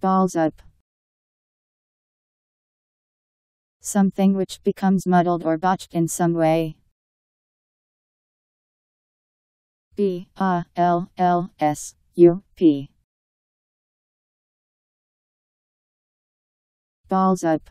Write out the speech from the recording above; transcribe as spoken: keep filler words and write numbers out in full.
Balls up. Something which becomes muddled or botched in some way. B A L L S U P. Balls up.